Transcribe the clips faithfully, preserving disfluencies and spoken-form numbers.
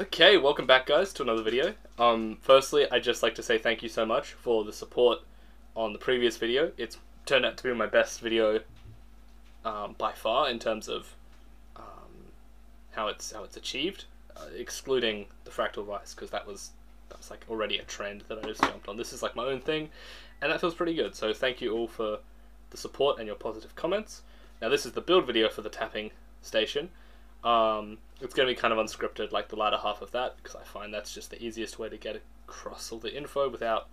Okay, welcome back guys to another video. Um, firstly, I'd just like to say thank you so much for the support on the previous video. It's turned out to be my best video um, by far in terms of um, how it's how it's achieved, uh, excluding the Fractal Vice, because that was, that was like already a trend that I just jumped on. This is like my own thing, and that feels pretty good. So thank you all for the support and your positive comments. Now this is the build video for the Tapping Station. Um, it's going to be kind of unscripted, like the latter half of that, because I find that's just the easiest way to get across all the info without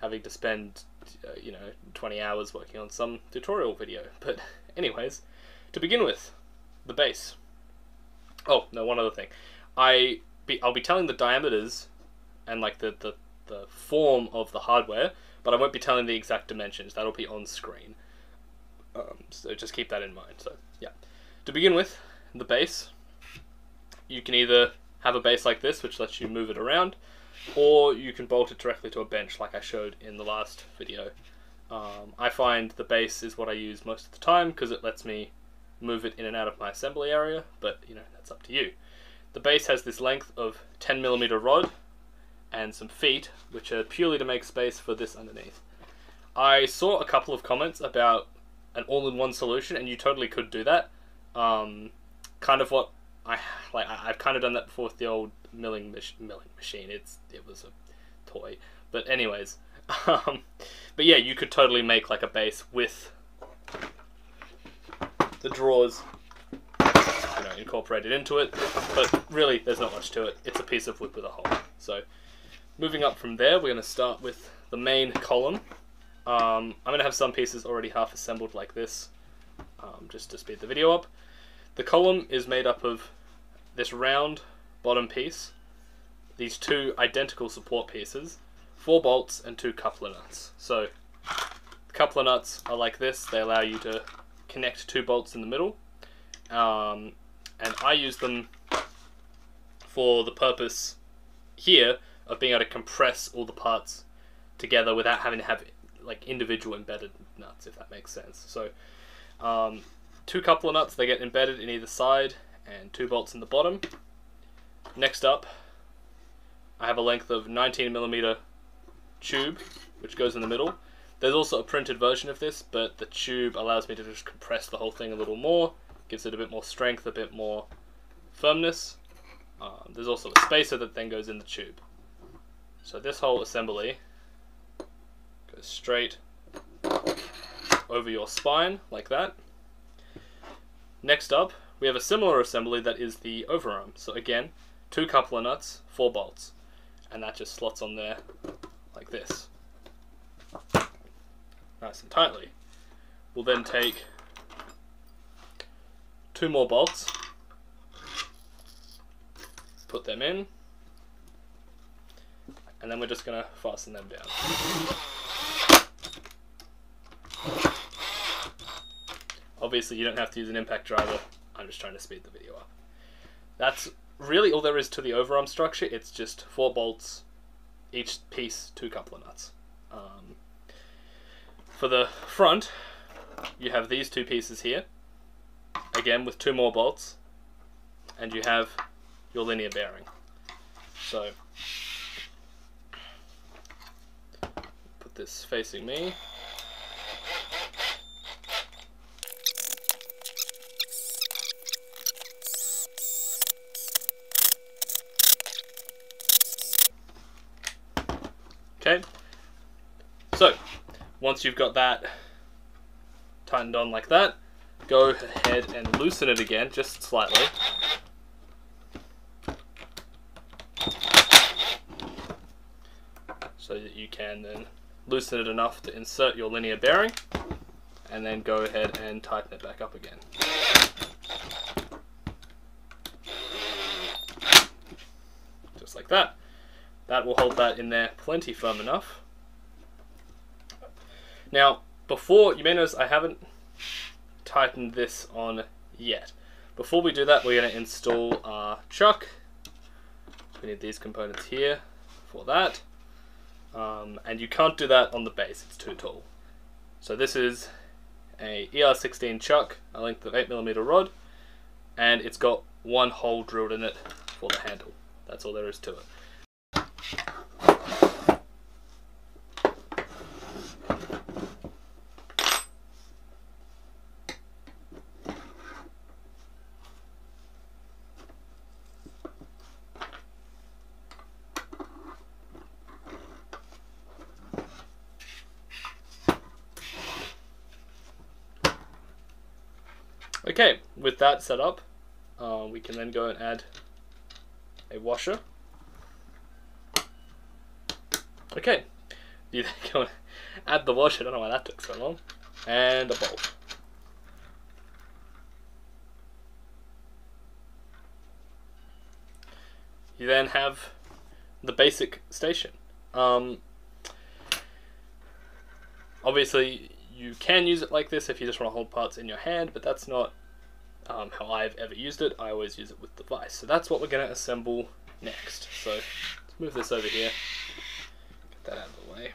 having to spend, uh, you know, twenty hours working on some tutorial video. But anyways, to begin with, the base. Oh, no, one other thing. I be, I'll be telling the diameters and like the, the, the form of the hardware, but I won't be telling the exact dimensions. That'll be on screen. Um, so just keep that in mind. So yeah, to begin with, the base. You can either have a base like this, which lets you move it around, or you can bolt it directly to a bench like I showed in the last video. Um, I find the base is what I use most of the time because it lets me move it in and out of my assembly area, but you know, that's up to you. The base has this length of ten millimeter rod and some feet, which are purely to make space for this underneath. I saw a couple of comments about an all-in-one solution, and you totally could do that. Um, kind of what I like I've kind of done that before with the old milling mach milling machine. It's it was a toy, but anyways, um, but yeah, you could totally make like a base with the drawers, you know, incorporated into it, but really there's not much to it. It's a piece of wood with a hole. So moving up from there, we're going to start with the main column. um, I'm going to have some pieces already half assembled like this, um, just to speed the video up. The column is made up of this round bottom piece, these two identical support pieces, four bolts and two coupler nuts. So the coupler nuts are like this. They allow you to connect two bolts in the middle, um, and I use them for the purpose here of being able to compress all the parts together without having to have like individual embedded nuts, if that makes sense. So um, two coupler nuts, they get embedded in either side, and two bolts in the bottom. Next up, I have a length of nineteen millimeter tube, which goes in the middle. There's also a printed version of this, but the tube allows me to just compress the whole thing a little more, gives it a bit more strength, a bit more firmness. Um, there's also a spacer that then goes in the tube. So this whole assembly goes straight over your spine, like that. Next up, we have a similar assembly that is the overarm. So again, two coupler nuts, four bolts, and that just slots on there like this, nice and tightly. We'll then take two more bolts, put them in, and then we're just going to fasten them down. Obviously, you don't have to use an impact driver. I'm just trying to speed the video up. That's really all there is to the overarm structure. It's just four bolts, each piece, two coupler nuts. Um, for the front, you have these two pieces here, again with two more bolts, and you have your linear bearing. So, put this facing me. Okay, so once you've got that tightened on like that, go ahead and loosen it again, just slightly. So that you can then loosen it enough to insert your linear bearing, and then go ahead and tighten it back up again. Just like that. That will hold that in there plenty firm enough. Now, before, you may notice I haven't tightened this on yet. Before we do that, we're going to install our chuck. We need these components here for that. Um, and you can't do that on the base, it's too tall. So this is a E R sixteen chuck, a length of eight millimeter rod, and it's got one hole drilled in it for the handle. That's all there is to it. Okay, with that set up, uh, we can then go and add a washer. Okay, you then go and add the washer, I don't know why that took so long, and a bolt. You then have the basic station. Um, obviously, you can use it like this if you just want to hold parts in your hand, but that's not Um, how I've ever used it. I always use it with the vice. So that's what we're going to assemble next. So let's move this over here, get that out of the way.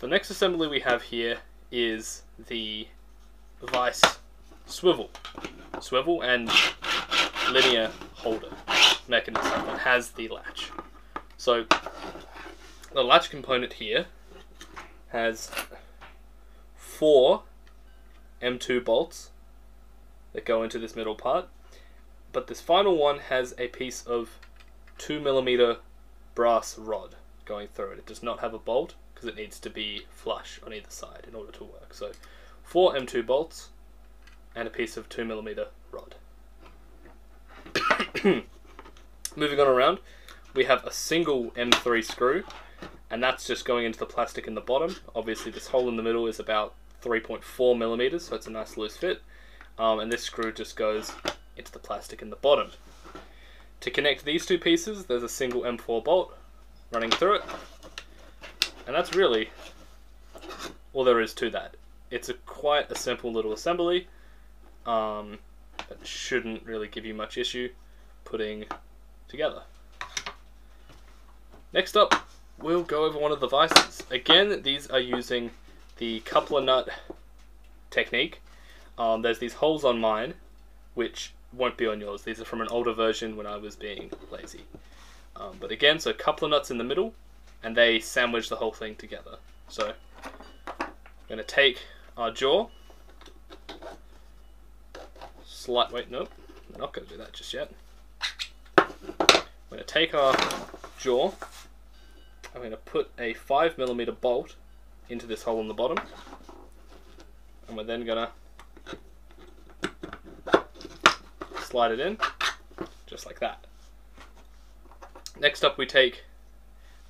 The next assembly we have here is the vice swivel, swivel and linear holder mechanism that has the latch. So the latch component here has four M two bolts that go into this middle part, but this final one has a piece of two millimeter brass rod going through it. It does not have a bolt because it needs to be flush on either side in order to work. So four M two bolts and a piece of two millimeter rod. Moving on around, we have a single M three screw, and that's just going into the plastic in the bottom. Obviously this hole in the middle is about three point four millimeters, so it's a nice loose fit, um, and this screw just goes into the plastic in the bottom. To connect these two pieces, there's a single M four bolt running through it, and that's really all there is to that. It's a quite a simple little assembly um, that shouldn't really give you much issue putting together. Next up, we'll go over one of the vices. Again, these are using the coupler nut technique. Um, there's these holes on mine, which won't be on yours. These are from an older version when I was being lazy. Um, but again, so coupler nuts in the middle, and they sandwich the whole thing together. So I'm going to take our jaw, slight, wait, nope, I'm not going to do that just yet. I'm going to take our jaw, I'm going to put a five millimeter bolt into this hole in the bottom, and we're then gonna slide it in just like that. Next up, we take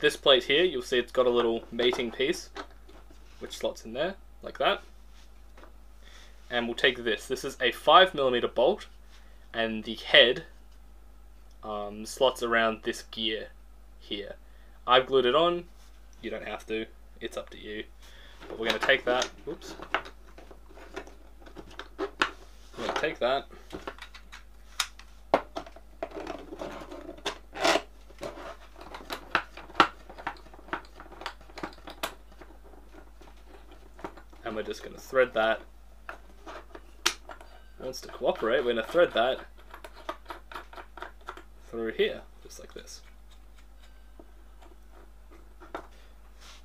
this plate here. You'll see it's got a little mating piece which slots in there like that, and we'll take this this is a five millimeter bolt, and the head um, slots around this gear here. I've glued it on, you don't have to, it's up to you. But we're going to take that, oops, we're going to take that, and we're just going to thread that. Wants to cooperate, we're going to thread that through here, just like this.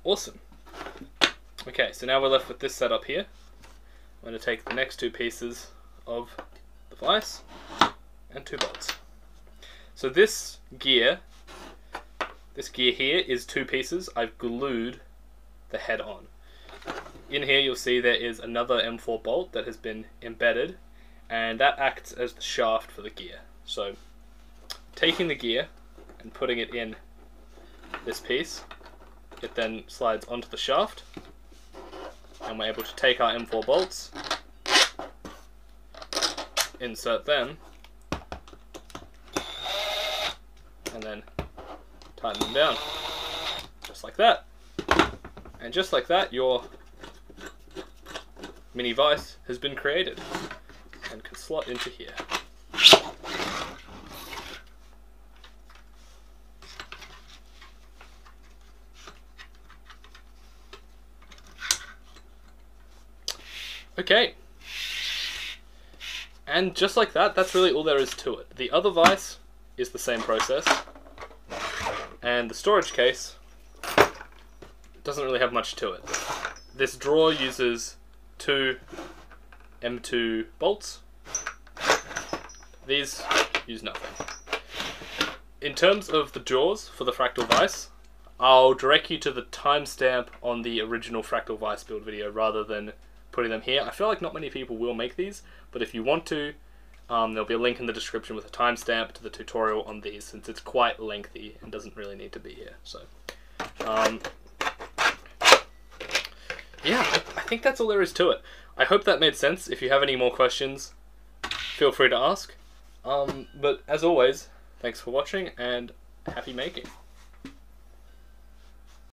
Awesome. Okay, so now we're left with this setup here. I'm going to take the next two pieces of the vice and two bolts. So this gear, this gear here is two pieces. I've glued the head on. In here you'll see there is another M four bolt that has been embedded, and that acts as the shaft for the gear. So taking the gear and putting it in this piece, it then slides onto the shaft, and we're able to take our M four bolts, insert them, and then tighten them down, just like that. And just like that, your mini vice has been created and can slot into here. Okay, And just like that, that's really all there is to it. The other vice is the same process, and the storage case doesn't really have much to it. This drawer uses two M two bolts. These use nothing. In terms of the jaws for the Fractal Vice, I'll direct you to the timestamp on the original Fractal Vice build video rather than putting them here. I feel like not many people will make these, but if you want to, um, there'll be a link in the description with a timestamp to the tutorial on these, since it's quite lengthy and doesn't really need to be here. So, um, yeah, I, I think that's all there is to it. I hope that made sense. If you have any more questions, feel free to ask. Um, but as always, thanks for watching and happy making.